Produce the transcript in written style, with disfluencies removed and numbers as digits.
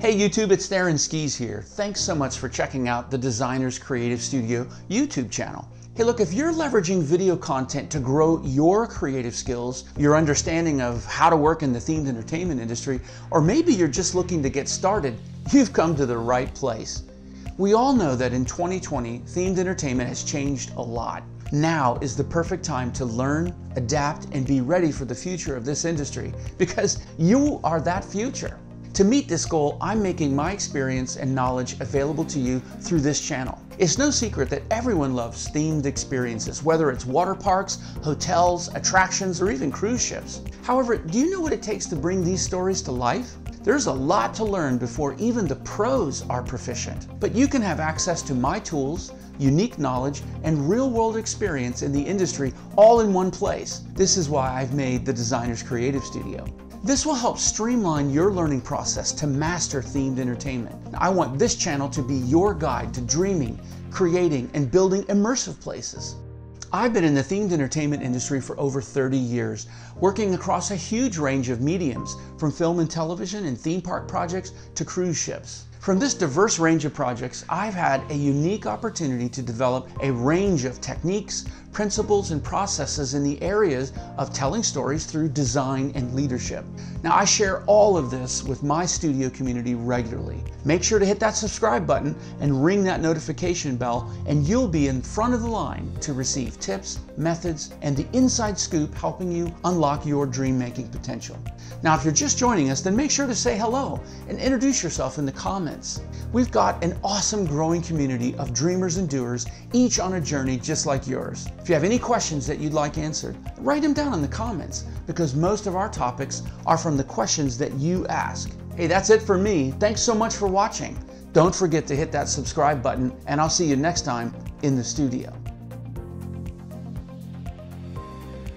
Hey YouTube, it's Theron Skees here. Thanks so much for checking out the Designer's Creative Studio YouTube channel. Hey look, if you're leveraging video content to grow your creative skills, your understanding of how to work in the themed entertainment industry, or maybe you're just looking to get started, you've come to the right place. We all know that in 2020, themed entertainment has changed a lot. Now is the perfect time to learn, adapt, and be ready for the future of this industry, because you are that future. To meet this goal, I'm making my experience and knowledge available to you through this channel. It's no secret that everyone loves themed experiences, whether it's water parks, hotels, attractions, or even cruise ships. However, do you know what it takes to bring these stories to life? There's a lot to learn before even the pros are proficient. But you can have access to my tools, unique knowledge, and real-world experience in the industry all in one place. This is why I've made the Designer's Creative Studio. This will help streamline your learning process to master themed entertainment. I want this channel to be your guide to dreaming, creating, and building immersive places. I've been in the themed entertainment industry for over 30 years, working across a huge range of mediums, from film and television and theme park projects to cruise ships. From this diverse range of projects, I've had a unique opportunity to develop a range of techniques, principles, and processes in the areas of telling stories through design and leadership. Now, I share all of this with my studio community regularly. Make sure to hit that subscribe button and ring that notification bell, and you'll be in front of the line to receive tips, methods, and the inside scoop helping you unlock your dream-making potential. Now, if you're just joining us, then make sure to say hello and introduce yourself in the comments. We've got an awesome growing community of dreamers and doers, each on a journey just like yours. If you have any questions that you'd like answered, write them down in the comments, because most of our topics are from the questions that you ask. Hey, that's it for me. Thanks so much for watching. Don't forget to hit that subscribe button, and I'll see you next time in the studio.